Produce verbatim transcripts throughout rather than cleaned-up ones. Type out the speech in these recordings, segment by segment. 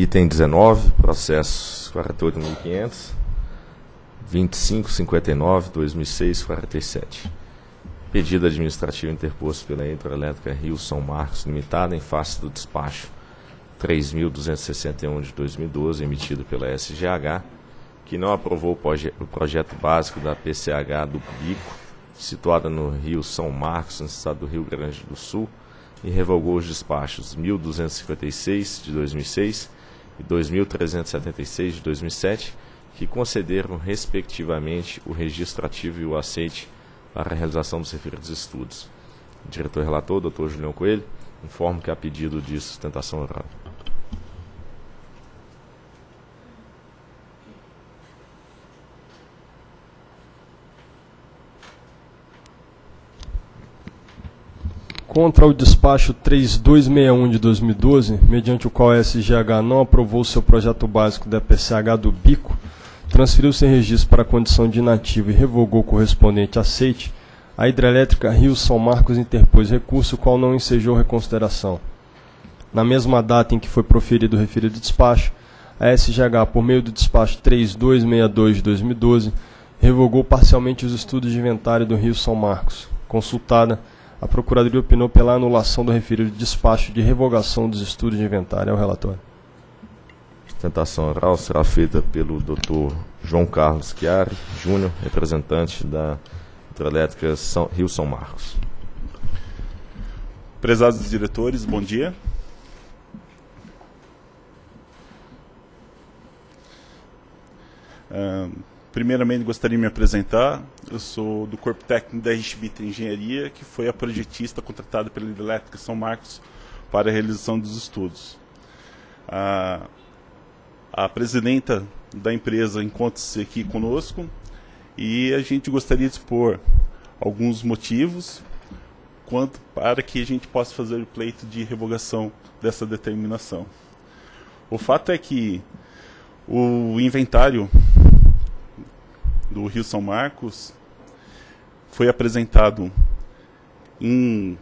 Item dezenove, processo quarenta e oito mil e quinhentos, vinte e cinco cinquenta e nove, dois mil e seis, quarenta e sete. Pedido administrativo interposto pela Intra Elétrica Rio São Marcos Ltda em face do despacho três mil duzentos e sessenta e um de dois mil e doze, emitido pela S G H, que não aprovou o projeto básico da P C H do Bico, situada no Rio São Marcos, no estado do Rio Grande do Sul, e revogou os despachos mil duzentos e cinquenta e seis de dois mil e seis e dois mil trezentos e setenta e seis de dois mil e sete, que concederam respectivamente o registro ativo e o aceite para a realização dos referidos estudos. O diretor relator, doutor Julião Coelho, informa que há pedido de sustentação oral. Contra o despacho três mil duzentos e sessenta e um de dois mil e doze, mediante o qual a S G H não aprovou seu projeto básico da P C H do Bico, transferiu seu registro para a condição de inativo e revogou o correspondente aceite, a Hidrelétrica Rio São Marcos interpôs recurso, o qual não ensejou reconsideração. Na mesma data em que foi proferido o referido despacho, a S G H, por meio do despacho três mil duzentos e sessenta e dois de dois mil e doze, revogou parcialmente os estudos de inventário do Rio São Marcos. Consultada, a Procuradoria opinou pela anulação do referido despacho de revogação dos estudos de inventário. É o relatório. A sustentação oral será feita pelo doutor João Carlos Chiari Júnior, representante da Hidrelétrica Rio São Marcos. Prezados diretores, bom dia. Um... Primeiramente, gostaria de me apresentar. Eu sou do Corpo Técnico da Rishvita Engenharia, que foi a projetista contratada pela Hidrelétrica São Marcos para a realização dos estudos. A, a presidenta da empresa encontra-se aqui conosco e a gente gostaria de expor alguns motivos quanto para que a gente possa fazer o pleito de revogação dessa determinação. O fato é que o inventário do Rio São Marcos foi apresentado em,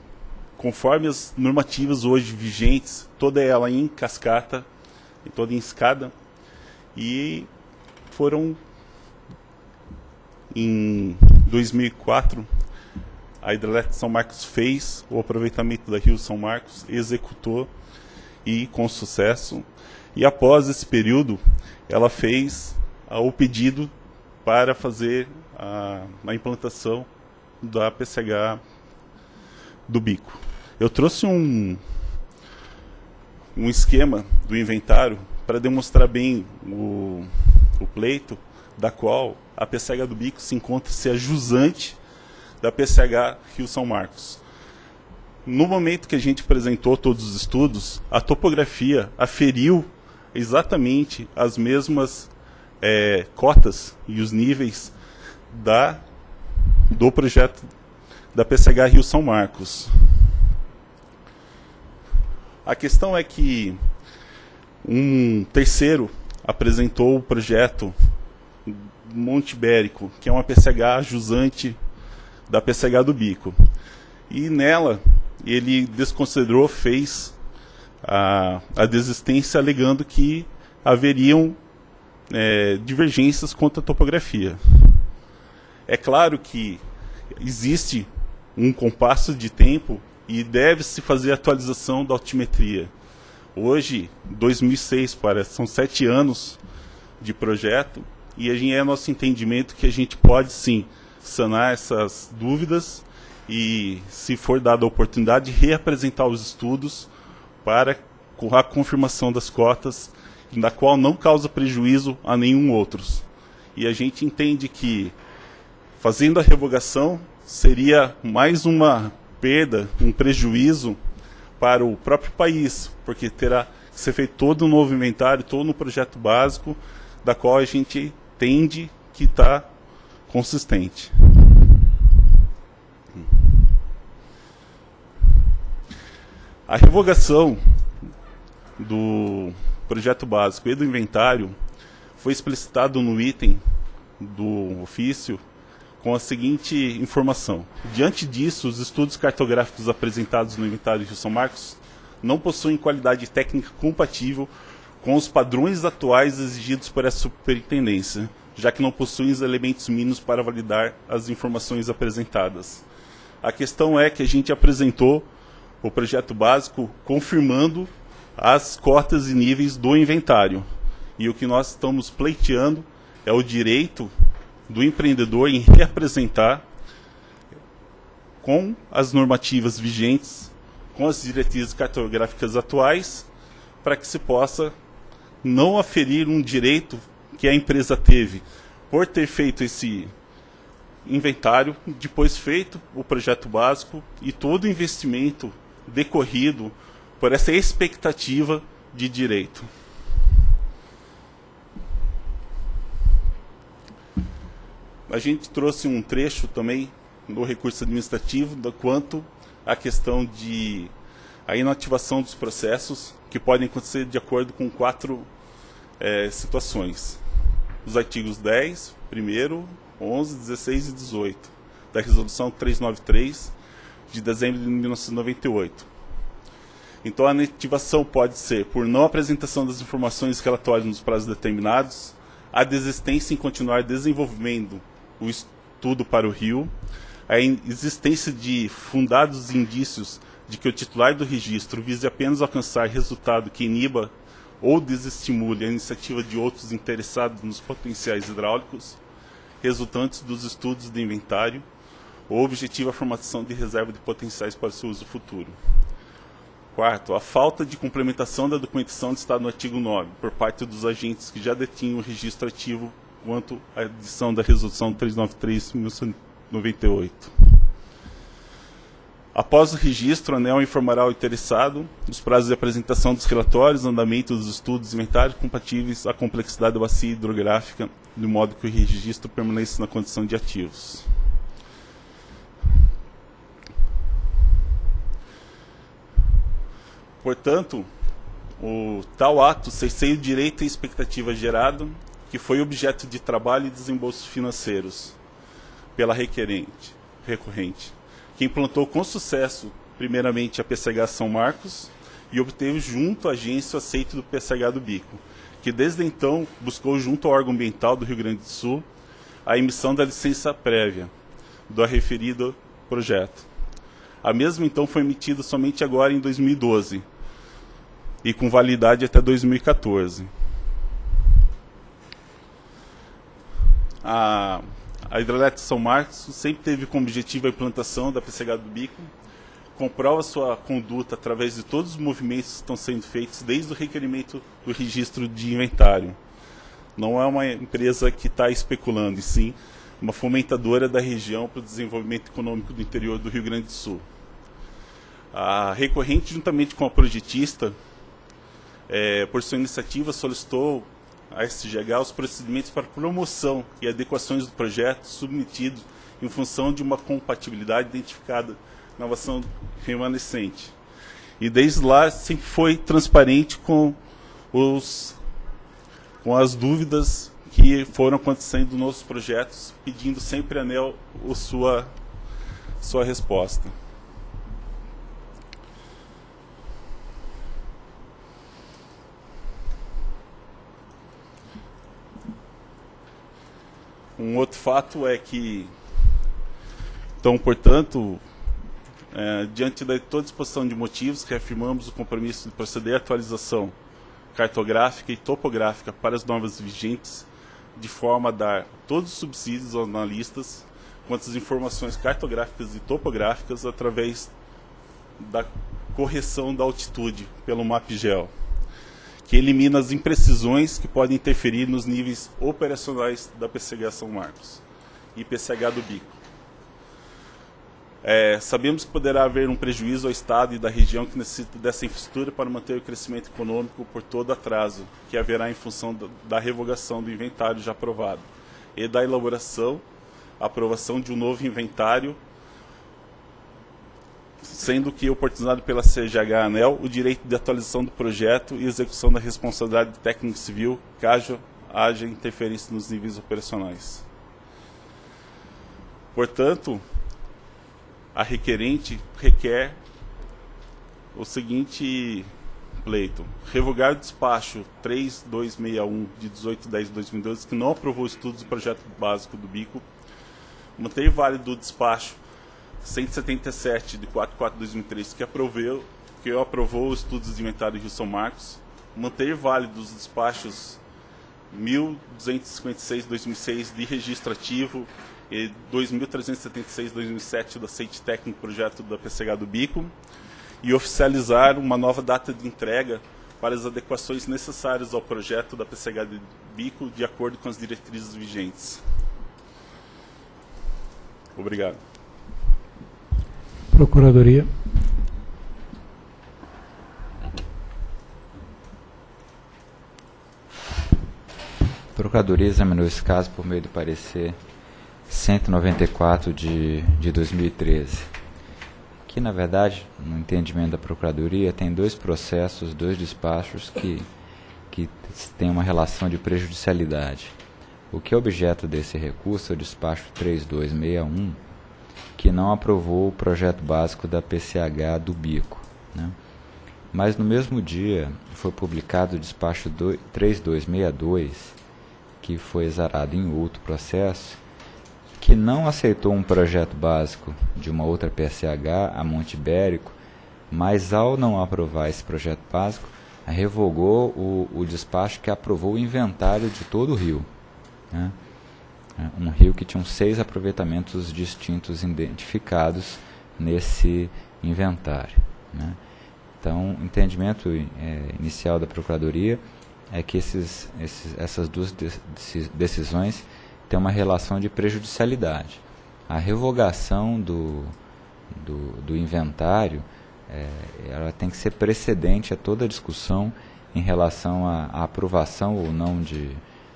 conforme as normativas hoje vigentes, toda ela em cascata, toda em escada, e foram em dois mil e quatro a Hidrelétrica São Marcos fez o aproveitamento da Rio São Marcos, executou e com sucesso, e após esse período ela fez ah, o pedido para fazer a, a implantação da P C H do Bico. Eu trouxe um, um esquema do inventário para demonstrar bem o, o pleito, da qual a P C H do Bico se encontra-se a jusante da P C H Rio São Marcos. No momento que a gente apresentou todos os estudos, a topografia aferiu exatamente as mesmas É, cotas e os níveis da, do projeto da P C H Rio São Marcos. A questão é que um terceiro apresentou o projeto Monte Ibérico, que é uma P C H jusante da P C H do Bico. E nela ele desconsiderou, fez a, a desistência, alegando que haveriam É, divergências quanto à topografia. É claro que existe um compasso de tempo e deve-se fazer a atualização da altimetria. Hoje, dois mil e seis, parece, são sete anos de projeto, e a gente, é nosso entendimento que a gente pode sim sanar essas dúvidas e, se for dada a oportunidade, reapresentar os estudos para a confirmação das cotas, da qual não causa prejuízo a nenhum outro. E a gente entende que, fazendo a revogação, seria mais uma perda, um prejuízo para o próprio país, porque terá que ser feito todo um novo inventário, todo um projeto básico, da qual a gente entende que está consistente. A revogação do projeto básico e do inventário foi explicitado no item do ofício com a seguinte informação. Diante disso, os estudos cartográficos apresentados no inventário de Rio São Marcos não possuem qualidade técnica compatível com os padrões atuais exigidos por essa superintendência, já que não possuem os elementos mínimos para validar as informações apresentadas. A questão é que a gente apresentou o projeto básico confirmando as cotas e níveis do inventário. E o que nós estamos pleiteando é o direito do empreendedor em representar com as normativas vigentes, com as diretrizes cartográficas atuais, para que se possa não aferir um direito que a empresa teve por ter feito esse inventário, depois feito o projeto básico e todo o investimento decorrido por essa expectativa de direito. A gente trouxe um trecho também no recurso administrativo do quanto à questão de a inativação dos processos que podem acontecer de acordo com quatro é, situações. Os artigos dez, primeiro, onze, dezesseis e dezoito da Resolução trezentos e noventa e três de dezembro de mil novecentos e noventa e oito. Então a inativação pode ser por não apresentação das informações relatórias nos prazos determinados, a desistência em continuar desenvolvimento o estudo para o rio, a existência de fundados indícios de que o titular do registro vise apenas alcançar resultado que iniba ou desestimule a iniciativa de outros interessados nos potenciais hidráulicos, resultantes dos estudos de inventário, ou objetiva a formação de reserva de potenciais para seu uso futuro. Quarto, a falta de complementação da documentação listada no artigo nove, por parte dos agentes que já detinham o registro ativo quanto à edição da Resolução trezentos e noventa e três de mil novecentos e noventa e oito. Após o registro, a ANEEL informará ao interessado os prazos de apresentação dos relatórios, andamento dos estudos e inventários compatíveis à complexidade da bacia hidrográfica, de modo que o registro permaneça na condição de ativos. Portanto, o tal ato cerceia o direito e expectativa gerado, que foi objeto de trabalho e desembolsos financeiros pela requerente, recorrente, que implantou com sucesso, primeiramente, a P C H São Marcos e obteve junto à agência o aceite do P C H do Bico, que desde então buscou junto ao órgão ambiental do Rio Grande do Sul a emissão da licença prévia do referido projeto. A mesma, então, foi emitida somente agora em dois mil e doze e com validade até dois mil e quatorze. A... A Hidrelétrica São Marcos sempre teve como objetivo a implantação da P C H do Bico, comprova sua conduta através de todos os movimentos que estão sendo feitos desde o requerimento do registro de inventário. Não é uma empresa que está especulando, e sim uma fomentadora da região para o desenvolvimento econômico do interior do Rio Grande do Sul. A recorrente, juntamente com a projetista, é, por sua iniciativa, solicitou a S G H os procedimentos para promoção e adequações do projeto submetidos em função de uma compatibilidade identificada na inovação remanescente. E desde lá sempre foi transparente com, os, com as dúvidas que foram acontecendo nos projetos, pedindo sempre a ANEEL a sua, sua resposta. Um outro fato é que, então, portanto, é, diante de toda exposição de motivos, reafirmamos o compromisso de proceder à atualização cartográfica e topográfica para as normas vigentes, de forma a dar todos os subsídios aos analistas quanto às informações cartográficas e topográficas através da correção da altitude pelo MAPGEO, que elimina as imprecisões que podem interferir nos níveis operacionais da P C H São Marcos e P C H do Bico. É, sabemos que poderá haver um prejuízo ao Estado e da região que necessita dessa infraestrutura para manter o crescimento econômico por todo atraso, que haverá em função da, da revogação do inventário já aprovado e da elaboração, aprovação de um novo inventário, sendo que oportunizado pela C G H ANEEL o direito de atualização do projeto e execução da responsabilidade técnica civil, caso haja interferência nos níveis operacionais. Portanto, a requerente requer o seguinte pleito, revogar o despacho três mil duzentos e sessenta e um, de dezoito de dez de dois mil e doze, que não aprovou o estudo do projeto básico do bico, manter válido o despacho cento e setenta e sete, de quatro de quatro de dois mil e três, que aprovou, que aprovou os estudos de inventário de Rio São Marcos, manter válido os despachos mil duzentos e cinquenta e seis, de dois mil e seis, de registro ativo, e dois mil trezentos e setenta e seis, de dois mil e sete, do aceite técnico do projeto da P C H do Bico, e oficializar uma nova data de entrega para as adequações necessárias ao projeto da P C H do Bico, de acordo com as diretrizes vigentes. Obrigado. Procuradoria. A Procuradoria examinou esse caso por meio do parecer cento e noventa e quatro de, de dois mil e treze, que, na verdade, no entendimento da Procuradoria, tem dois processos, dois despachos que, que têm uma relação de prejudicialidade. O que é objeto desse recurso é o despacho três mil duzentos e sessenta e um, que não aprovou o projeto básico da P C H do Bico, né? Mas no mesmo dia foi publicado o despacho três mil duzentos e sessenta e dois, que foi exarado em outro processo, que não aceitou um projeto básico de uma outra P C H, a Monte Ibérico, mas ao não aprovar esse projeto básico, revogou o, o despacho que aprovou o inventário de todo o rio, né? Um rio que tinha seis aproveitamentos distintos identificados nesse inventário, né? Então, o entendimento é, inicial da Procuradoria é que esses, esses, essas duas decisões têm uma relação de prejudicialidade. A revogação do, do, do inventário é, ela tem que ser precedente a toda a discussão em relação à, à aprovação ou não de,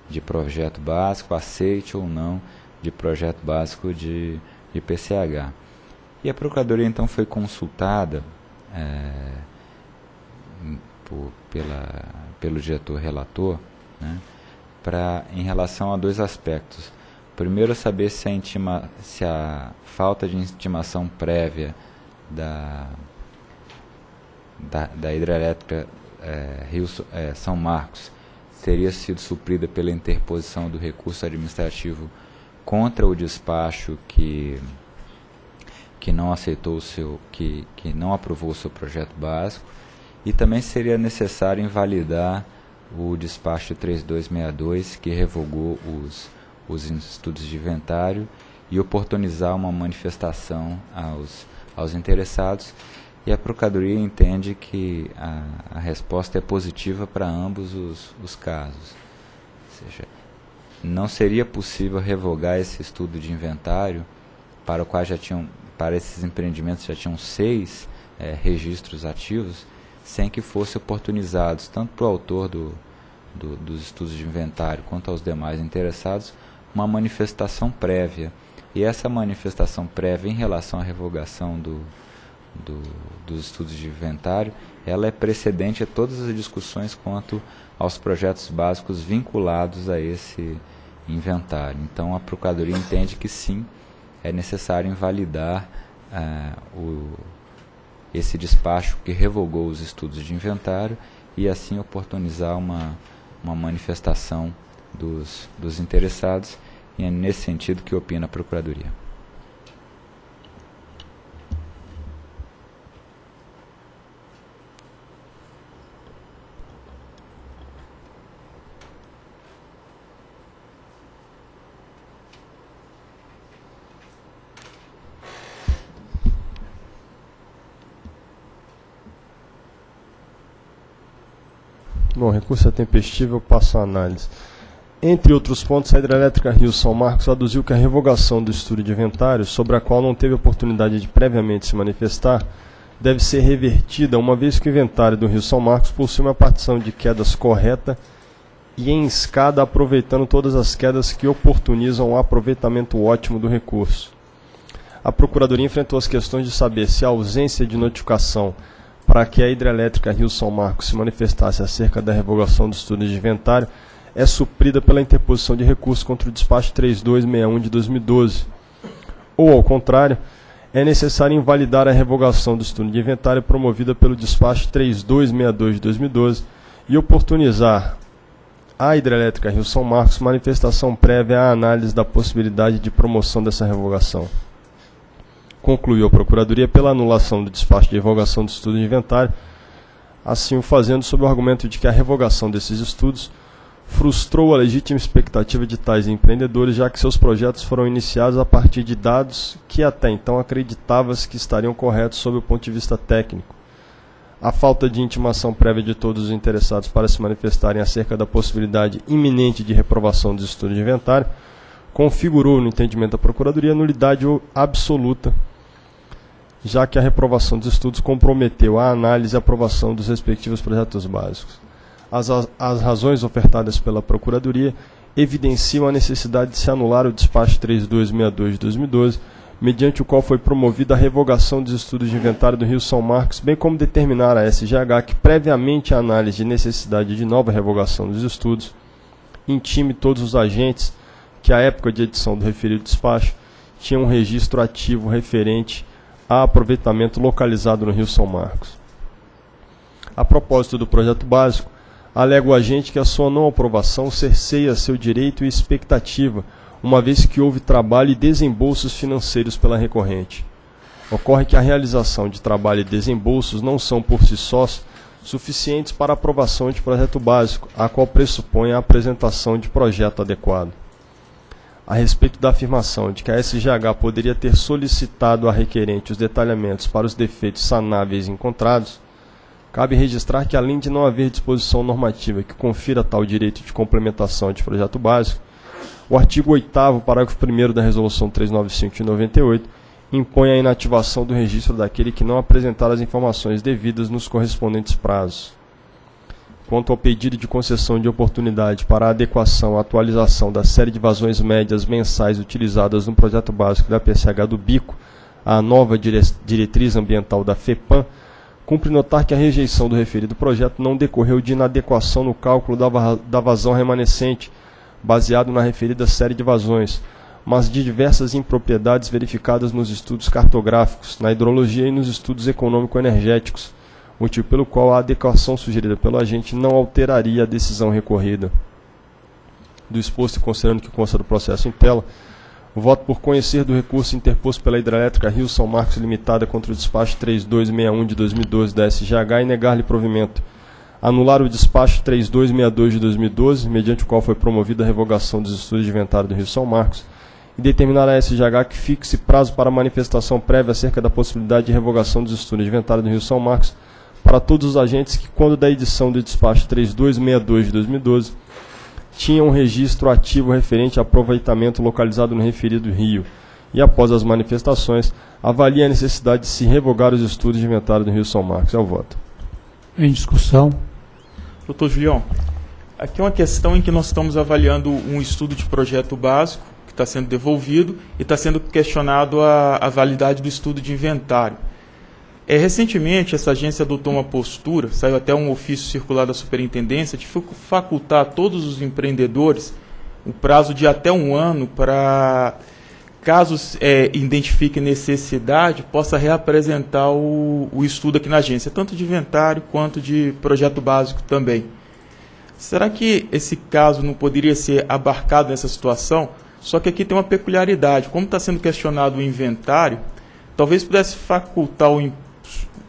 de projeto básico, aceite ou não de projeto básico de, de P C H. E a Procuradoria, então, foi consultada é, Por, pela, pelo diretor relator, né, pra, em relação a dois aspectos. Primeiro, saber se a, intima, se a falta de intimação prévia da, da, da Hidrelétrica é, Rio é, São Marcos teria sido suprida pela interposição do recurso administrativo contra o despacho que, que não aceitou o seu, que, que não aprovou o seu projeto básico. E também seria necessário invalidar o despacho três mil duzentos e sessenta e dois, que revogou os, os estudos de inventário, e oportunizar uma manifestação aos, aos interessados. E a Procuradoria entende que a, a resposta é positiva para ambos os, os casos. Ou seja, não seria possível revogar esse estudo de inventário, para o qual já tinham, para esses empreendimentos já tinham seis é, registros ativos, sem que fossem oportunizados, tanto para o autor do, do, dos estudos de inventário quanto aos demais interessados, uma manifestação prévia. E essa manifestação prévia em relação à revogação do, do, dos estudos de inventário, ela é precedente a todas as discussões quanto aos projetos básicos vinculados a esse inventário. Então, a Procuradoria entende que sim, é necessário invalidar ah, o... esse despacho que revogou os estudos de inventário e assim oportunizar uma, uma manifestação dos, dos interessados, e é nesse sentido que opina a Procuradoria. Bom, recurso é tempestivo, eu passo a análise. Entre outros pontos, a Hidrelétrica Rio São Marcos aduziu que a revogação do estudo de inventário, sobre a qual não teve oportunidade de previamente se manifestar, deve ser revertida, uma vez que o inventário do Rio São Marcos possui uma partição de quedas correta e em escada, aproveitando todas as quedas que oportunizam o aproveitamento ótimo do recurso. A Procuradoria enfrentou as questões de saber se a ausência de notificação para que a Hidrelétrica Rio São Marcos se manifestasse acerca da revogação dos estudos de inventário é suprida pela interposição de recurso contra o despacho três mil duzentos e sessenta e um de dois mil e doze, ou, ao contrário, é necessário invalidar a revogação do estudo de inventário promovida pelo despacho três mil duzentos e sessenta e dois de dois mil e doze e oportunizar à Hidrelétrica Rio São Marcos manifestação prévia à análise da possibilidade de promoção dessa revogação. Concluiu a Procuradoria pela anulação do despacho de revogação do estudo de inventário, assim o fazendo sob o argumento de que a revogação desses estudos frustrou a legítima expectativa de tais empreendedores, já que seus projetos foram iniciados a partir de dados que até então acreditava-se que estariam corretos sob o ponto de vista técnico. A falta de intimação prévia de todos os interessados para se manifestarem acerca da possibilidade iminente de reprovação dos estudos de inventário configurou, no entendimento da Procuradoria, nulidade absoluta, já que a reprovação dos estudos comprometeu a análise e aprovação dos respectivos projetos básicos. As, as razões ofertadas pela Procuradoria evidenciam a necessidade de se anular o despacho três mil duzentos e sessenta e dois de dois mil e doze, mediante o qual foi promovida a revogação dos estudos de inventário do Rio São Marcos, bem como determinar à S G H que, previamente à análise de necessidade de nova revogação dos estudos, intime todos os agentes que, à época de edição do referido despacho, tinham um registro ativo referente a aproveitamento localizado no Rio São Marcos. A propósito do projeto básico, alega o agente que a sua não aprovação cerceia seu direito e expectativa, uma vez que houve trabalho e desembolsos financeiros pela recorrente. Ocorre que a realização de trabalho e desembolsos não são por si sós suficientes para a aprovação de projeto básico, a qual pressupõe a apresentação de projeto adequado. A respeito da afirmação de que a S G H poderia ter solicitado à requerente os detalhamentos para os defeitos sanáveis encontrados, cabe registrar que, além de não haver disposição normativa que confira tal direito de complementação de projeto básico, o artigo oitavo, parágrafo primeiro da Resolução trezentos e noventa e cinco de noventa e oito, impõe a inativação do registro daquele que não apresentar as informações devidas nos correspondentes prazos. Quanto ao pedido de concessão de oportunidade para a adequação à atualização da série de vazões médias mensais utilizadas no projeto básico da P C H do Bico à nova diretriz ambiental da FEPAM, cumpre notar que a rejeição do referido projeto não decorreu de inadequação no cálculo da vazão remanescente, baseado na referida série de vazões, mas de diversas impropriedades verificadas nos estudos cartográficos, na hidrologia e nos estudos econômico-energéticos, motivo pelo qual a adequação sugerida pelo agente não alteraria a decisão recorrida. Do exposto e considerando que consta do processo em tela, voto por conhecer do recurso interposto pela Hidrelétrica Rio São Marcos Limitada contra o despacho três mil duzentos e sessenta e um de dois mil e doze da S G H e negar-lhe provimento. Anular o despacho três mil duzentos e sessenta e dois de dois mil e doze, mediante o qual foi promovida a revogação dos estudos de inventário do Rio São Marcos, e determinar à S G H que fixe prazo para manifestação prévia acerca da possibilidade de revogação dos estudos de inventário do Rio São Marcos para todos os agentes que, quando da edição do despacho três mil duzentos e sessenta e dois de dois mil e doze, tinha um registro ativo referente a aproveitamento localizado no referido rio, e após as manifestações, avalia a necessidade de se revogar os estudos de inventário do Rio São Marcos. É o voto. Em discussão. Doutor Julião, aqui é uma questão em que nós estamos avaliando um estudo de projeto básico, que está sendo devolvido, e está sendo questionado a, a validade do estudo de inventário. É, recentemente, essa agência adotou uma postura, saiu até um ofício circular da superintendência, de facultar a todos os empreendedores um prazo de até um ano para, caso é, identifique necessidade, possa reapresentar o, o estudo aqui na agência, tanto de inventário quanto de projeto básico também. Será que esse caso não poderia ser abarcado nessa situação? Só que aqui tem uma peculiaridade. Como está sendo questionado o inventário, talvez pudesse facultar o empreendedor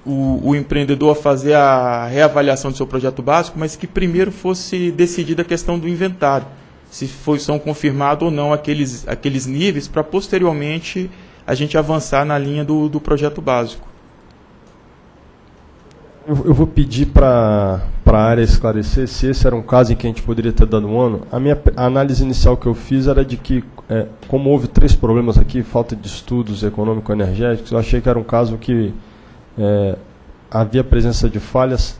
O, o empreendedor a fazer a reavaliação do seu projeto básico, mas que primeiro fosse decidida a questão do inventário, se foi, são confirmados ou não aqueles, aqueles níveis, para posteriormente a gente avançar na linha do, do projeto básico. Eu, eu vou pedir para a área esclarecer se esse era um caso em que a gente poderia ter dado um ano. A minha a análise inicial que eu fiz era de que, é, como houve três problemas aqui, falta de estudos econômico-energéticos, eu achei que era um caso que É, havia presença de falhas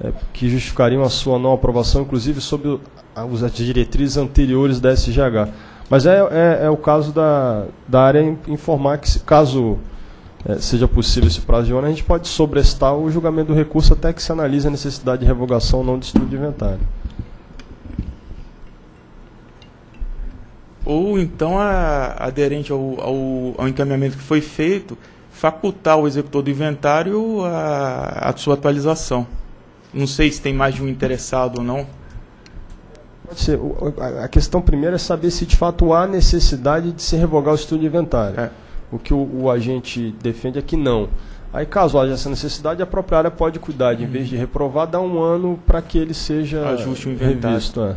é, que justificariam a sua não aprovação, inclusive sob o, as, as diretrizes anteriores da S G H. Mas é, é, é o caso da, da área informar que, se, caso é, seja possível esse prazo de honra, a gente pode sobrestar o julgamento do recurso até que se analise a necessidade de revogação ou não de estudo de inventário. Ou então, a, aderente ao, ao, ao encaminhamento que foi feito, facultar ao executor do inventário a, a sua atualização. Não sei se tem mais de um interessado ou não. Pode ser. A questão primeira é saber se de fato há necessidade de se revogar o estudo de inventário. É. O que o, o agente defende é que não. Aí, caso haja essa necessidade, a própria área pode cuidar de, em vez de reprovar, dar um ano para que ele seja ajuste o inventário. Revisto, é.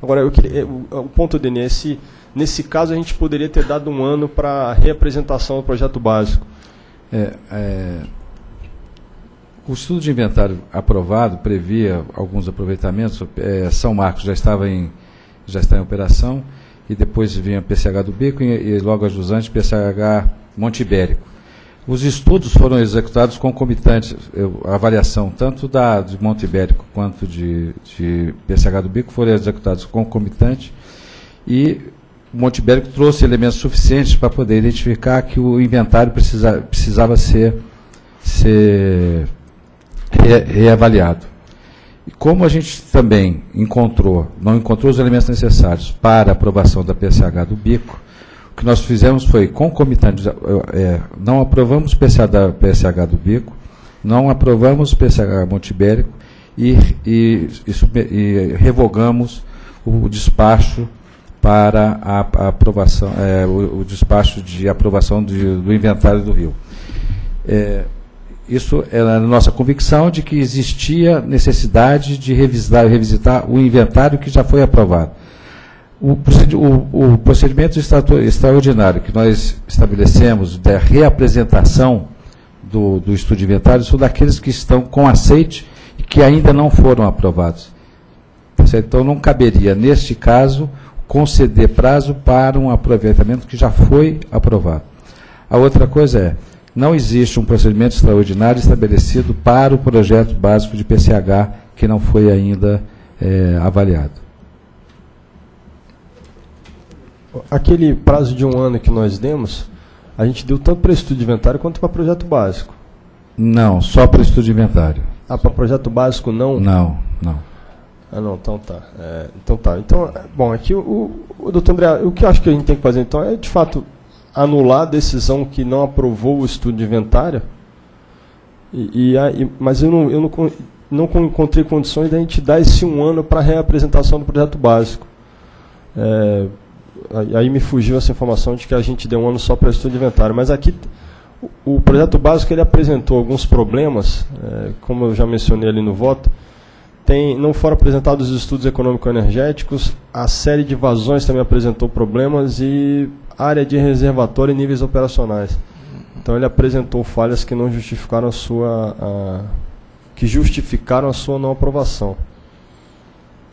Agora, eu queria, o, o ponto, Denê, é se, nesse caso a gente poderia ter dado um ano para a reapresentação do projeto básico. É, é, o estudo de inventário aprovado previa alguns aproveitamentos. É, São Marcos já estava em, já está em operação, e depois vinha P C H do Bico e, e logo a jusante P C H Monte Ibérico. Os estudos foram executados concomitantes, a avaliação tanto da, de Monte Ibérico quanto de, de P C H do Bico foram executados concomitantes, e Monte Ibérico trouxe elementos suficientes para poder identificar que o inventário precisa, precisava ser, ser re, reavaliado. E como a gente também encontrou, não encontrou os elementos necessários para a aprovação da P C H do Bico, o que nós fizemos foi, concomitante, é, não aprovamos o P C H do Bico, não aprovamos o P C H Monte Ibérico e, e, e, e revogamos o despacho para a, a aprovação, é, o, o despacho de aprovação de, do inventário do Rio. É, isso era a nossa convicção de que existia necessidade de revisitar, revisitar o inventário que já foi aprovado. O procedimento extraordinário que nós estabelecemos da reapresentação do, do estudo de inventário são daqueles que estão com aceite e que ainda não foram aprovados. Então, não caberia, neste caso, conceder prazo para um aproveitamento que já foi aprovado. A outra coisa é, não existe um procedimento extraordinário estabelecido para o projeto básico de P C H que não foi ainda é, avaliado. Aquele prazo de um ano que nós demos, a gente deu tanto para estudo de inventário quanto para projeto básico. Não, só para estudo de inventário. Ah, para projeto básico não? Não, não. Ah, não, então tá. É, então tá. Então, bom, aqui o, o, o doutor André, o que eu acho que a gente tem que fazer então é, de fato, anular a decisão que não aprovou o estudo de inventário, e, e, e, mas eu, não, eu não, não encontrei condições da gente dar esse um ano para a reapresentação do projeto básico. É... Aí me fugiu essa informação de que a gente deu um ano só para estudo de inventário. Mas aqui, o projeto básico, ele apresentou alguns problemas, é, como eu já mencionei ali no voto. Tem, não foram apresentados os estudos econômico-energéticos, a série de vazões também apresentou problemas, e área de reservatório e níveis operacionais. Então, ele apresentou falhas que não justificaram a sua... A, que justificaram a sua não aprovação.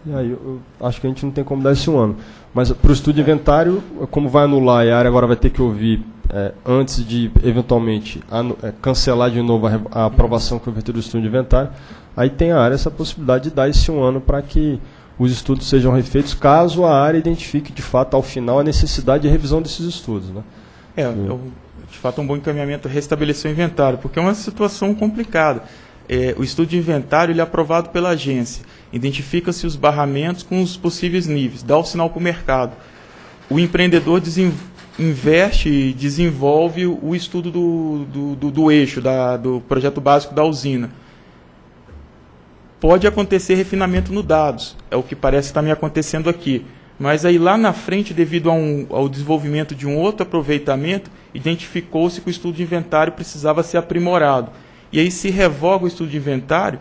E aí, eu, eu acho que a gente não tem como dar esse um ano. Mas para o estudo de inventário, como vai anular, e a área agora vai ter que ouvir, é, antes de, eventualmente, é, cancelar de novo a, a aprovação que foi feita do estudo de inventário, aí tem a área essa possibilidade de dar esse um ano para que os estudos sejam refeitos, caso a área identifique, de fato, ao final, a necessidade de revisão desses estudos. Né? É, eu, de fato, um bom encaminhamento é restabelecer o inventário, porque é uma situação complicada. É, o estudo de inventário, ele é aprovado pela agência. Identifica-se os barramentos com os possíveis níveis, dá o sinal para o mercado. O empreendedor investe e desenvolve o estudo do, do, do, do eixo, da, do projeto básico da usina. Pode acontecer refinamento nos dados, é o que parece que está me acontecendo aqui. Mas aí lá na frente, devido a um, ao desenvolvimento de um outro aproveitamento, identificou-se que o estudo de inventário precisava ser aprimorado. E aí se revoga o estudo de inventário.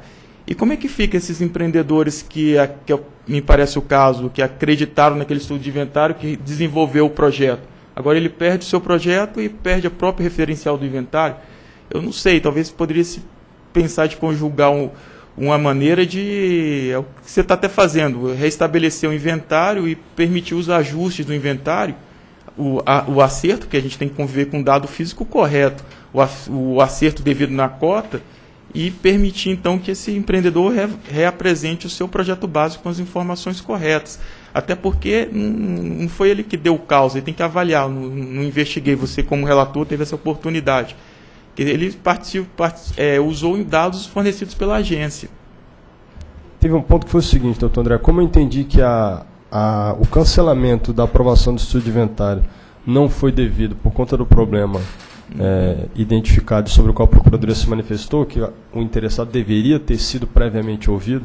E como é que fica esses empreendedores que, a, que me parece o caso, que acreditaram naquele estudo de inventário, que desenvolveu o projeto? Agora ele perde o seu projeto e perde o próprio referencial do inventário? Eu não sei, talvez poderia se pensar de conjugar um, uma maneira de... É o que você está até fazendo, restabelecer o inventário e permitir os ajustes do inventário, o, a, o acerto, que a gente tem que conviver com o dado físico correto, o, o acerto devido na cota, e permitir, então, que esse empreendedor re reapresente o seu projeto básico com as informações corretas. Até porque não, não foi ele que deu causa, ele tem que avaliar, não, não investiguei, você como relator teve essa oportunidade. Ele particip, part, é, usou dados fornecidos pela agência. Teve um ponto que foi o seguinte, doutor André, como eu entendi que a, a, o cancelamento da aprovação do estudo de inventário não foi devido por conta do problema é, identificado sobre o qual a Procuradoria se manifestou, que o interessado deveria ter sido previamente ouvido,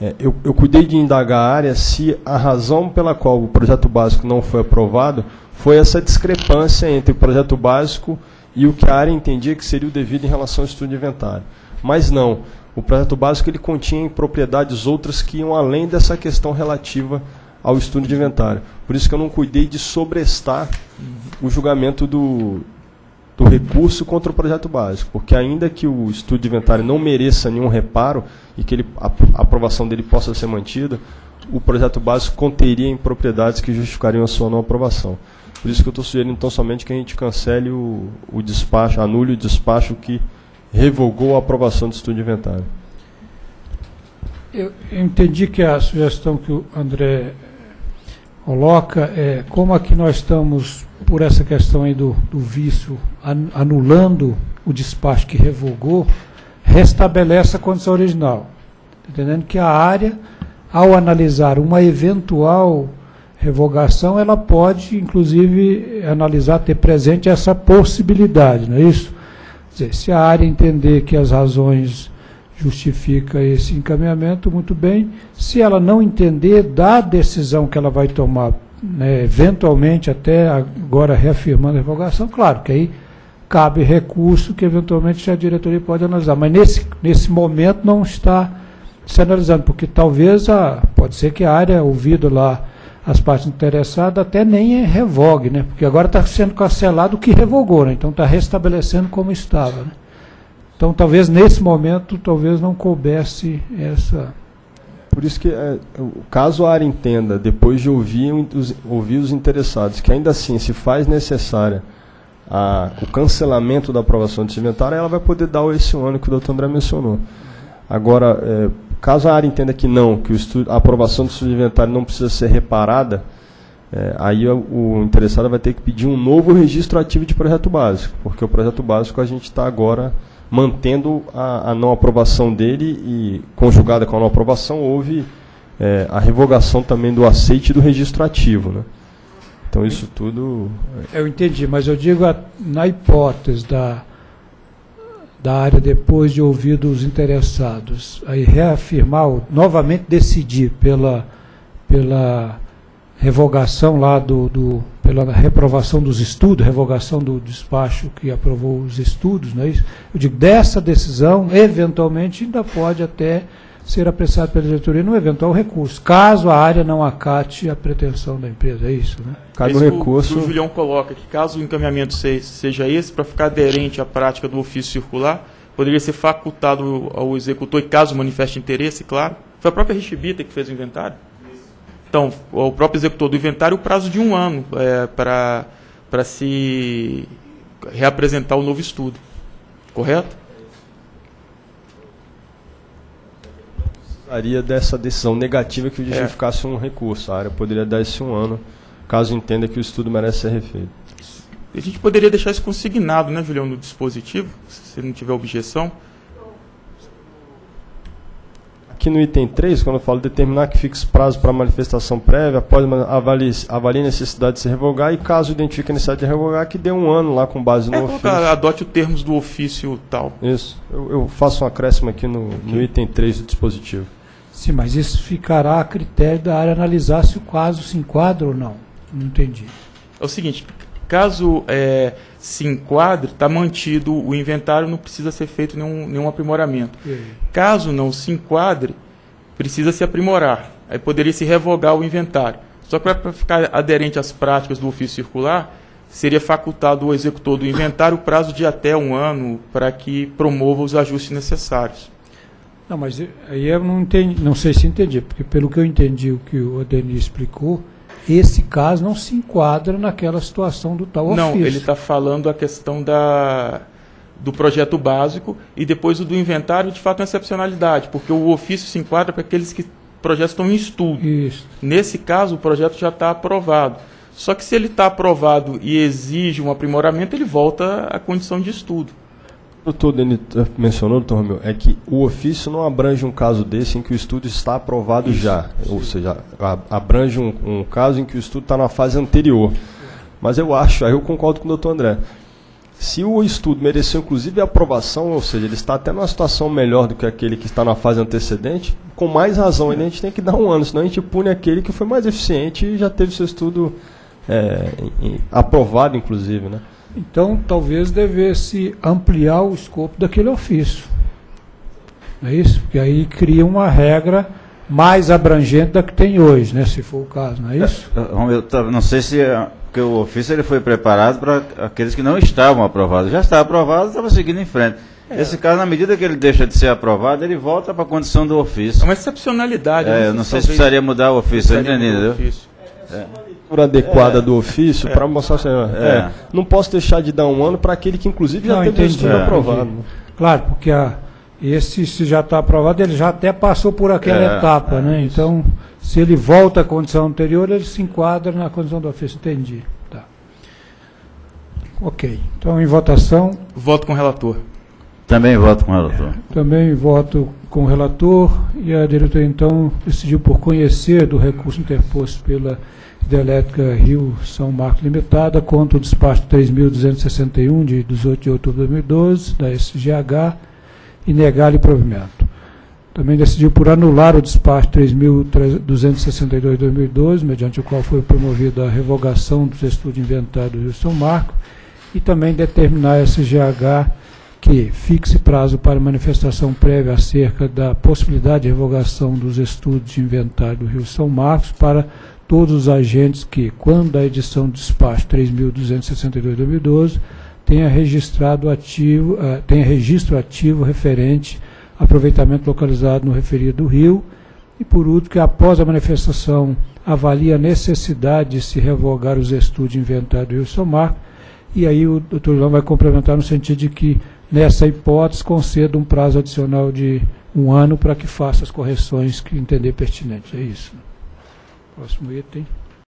é, eu, eu cuidei de indagar a área se a razão pela qual o projeto básico não foi aprovado foi essa discrepância entre o projeto básico e o que a área entendia que seria o devido em relação ao estudo de inventário. Mas não, o projeto básico ele continha propriedades outras que iam além dessa questão relativa ao estudo de inventário. Por isso que eu não cuidei de sobrestar o julgamento do, do recurso contra o projeto básico, porque ainda que o estudo de inventário não mereça nenhum reparo e que ele, a, a aprovação dele possa ser mantida, o projeto básico conteria impropriedades que justificariam a sua não aprovação. Por isso que eu estou sugerindo, então, somente que a gente cancele o, o despacho, anule o despacho que revogou a aprovação do estudo de inventário. Eu entendi que a sugestão que o André coloca é como aqui nós estamos, por essa questão aí do, do vício, anulando o despacho que revogou, restabelece a condição original. Entendendo que a área, ao analisar uma eventual revogação, ela pode, inclusive, analisar, ter presente essa possibilidade, não é isso? Quer dizer, se a área entender que as razões justificam esse encaminhamento, muito bem. Se ela não entender, da decisão que ela vai tomar, né, eventualmente, até agora reafirmando a revogação, claro que aí cabe recurso que eventualmente a diretoria pode analisar. Mas nesse, nesse momento não está se analisando, porque talvez, a, pode ser que a área ouvida lá, as partes interessadas até nem revogue, né? Porque agora está sendo cancelado o que revogou, né? Então está restabelecendo como estava, né? Então talvez nesse momento talvez não coubesse essa... Por isso que, é, caso a área entenda, depois de ouvir os, ouvir os interessados, que ainda assim se faz necessária a, o cancelamento da aprovação de inventário, ela vai poder dar esse ano que o doutor André mencionou. Agora... É, caso a área entenda que não, que o estudo, a aprovação do estudo de inventário não precisa ser reparada, é, aí o interessado vai ter que pedir um novo registro ativo de projeto básico, porque o projeto básico a gente está agora mantendo a, a não aprovação dele e, conjugada com a não aprovação, houve é, a revogação também do aceite do registro ativo, né? Então isso tudo... Eu entendi, mas eu digo a, na hipótese da... da área, depois de ouvido os interessados, aí reafirmar, novamente decidir pela, pela revogação lá do, do, pela reprovação dos estudos, revogação do despacho que aprovou os estudos, não é isso? Eu digo, dessa decisão, eventualmente, ainda pode até ser apressado pela diretoria no eventual recurso, caso a área não acate a pretensão da empresa, é isso, né? Caso o recurso... O Julião coloca que caso o encaminhamento seja esse, para ficar aderente à prática do ofício circular, poderia ser facultado ao executor, e caso manifeste interesse, claro. Foi a própria Rishvita que fez o inventário. Então, o próprio executor do inventário, o prazo de um ano é, para, para se reapresentar o novo estudo, correto? Dessa decisão negativa que justificasse é. um recurso. A área poderia dar esse um ano, caso entenda que o estudo merece ser refeito. A gente poderia deixar isso consignado, né, Julião, no dispositivo, se não tiver objeção. Aqui no item três, quando eu falo determinar que fixe prazo para manifestação prévia, pode avaliar, avaliar a necessidade de se revogar e, caso identifique a necessidade de revogar, que dê um ano lá com base no é, ofício. Adote os termos do ofício tal. Isso. Eu, eu faço um acréscimo aqui no, okay. no item três do dispositivo. Sim, mas isso ficará a critério da área analisar se o caso se enquadra ou não. Não entendi. É o seguinte, caso é, se enquadre, está mantido o inventário, não precisa ser feito nenhum, nenhum aprimoramento. Caso não se enquadre, precisa se aprimorar. Aí poderia se revogar o inventário. Só que para ficar aderente às práticas do ofício circular, seria facultado ao executor do inventário o prazo de até um ano para que promova os ajustes necessários. Não, mas aí eu não entendi, não sei se entendi, porque pelo que eu entendi o que o Denis explicou, esse caso não se enquadra naquela situação do tal ofício. Não, ele está falando a questão da, do projeto básico e depois o do inventário, de fato, é uma excepcionalidade, porque o ofício se enquadra para aqueles que projetos estão em estudo. Isso. Nesse caso, o projeto já está aprovado. Só que se ele está aprovado e exige um aprimoramento, ele volta à condição de estudo. O doutor Denis mencionou, doutor Romeu, é que o ofício não abrange um caso desse em que o estudo está aprovado Isso, já, sim. ou seja, abrange um, um caso em que o estudo está na fase anterior. Mas eu acho, aí eu concordo com o doutor André, Se o estudo mereceu, inclusive, a aprovação, ou seja, ele está até numa situação melhor do que aquele que está na fase antecedente, com mais razão, ainda a gente tem que dar um ano, senão a gente pune aquele que foi mais eficiente e já teve seu estudo é, aprovado, inclusive, né? Então, talvez devesse ampliar o escopo daquele ofício. Não é isso? Porque aí cria uma regra mais abrangente da que tem hoje, né? Se for o caso, não é isso? Eu não sei se... Porque o ofício ele foi preparado para aqueles que não estavam aprovados. Já está aprovado, estava seguindo em frente. É. Esse caso, na medida que ele deixa de ser aprovado, ele volta para a condição do ofício. É uma excepcionalidade. É, eu não sei se precisaria mudar o ofício, entendeu? Adequada é. do ofício é. para mostrar assim, é. É. não posso deixar de dar um ano para aquele que inclusive já não, teve entendi. estudo é. aprovado. Claro, porque a, esse se já está aprovado, ele já até passou por aquela é. etapa, é. né? Então, se ele volta à condição anterior, ele se enquadra na condição do ofício. Entendi. Tá. Ok. Então, em votação. Voto com o relator. Também voto com o relator. É. Também voto com o relator. E a diretoria, então, decidiu por conhecer do recurso interposto pela Hidrelétrica Rio São Marcos Limitada contra o despacho três mil duzentos e sessenta e um, de dezoito de outubro de dois mil e doze, da S G H, e negar-lhe provimento. Também decidiu por anular o despacho três mil duzentos e sessenta e dois de dois mil e doze, mediante o qual foi promovida a revogação dos estudos inventários do Rio São Marcos, e também determinar a S G H que fixe prazo para manifestação prévia acerca da possibilidade de revogação dos estudos de inventário do Rio São Marcos para todos os agentes que, quando a edição do despacho três mil duzentos e sessenta e dois de dois mil e doze, tenha, registrado ativo, uh, tenha registro ativo referente a aproveitamento localizado no referido rio, e por último, que após a manifestação avalie a necessidade de se revogar os estudos de inventário do Rio São Marcos, e aí o doutor Julião vai complementar no sentido de que, nessa hipótese, conceda um prazo adicional de um ano para que faça as correções que entender pertinentes. É isso. Próximo item.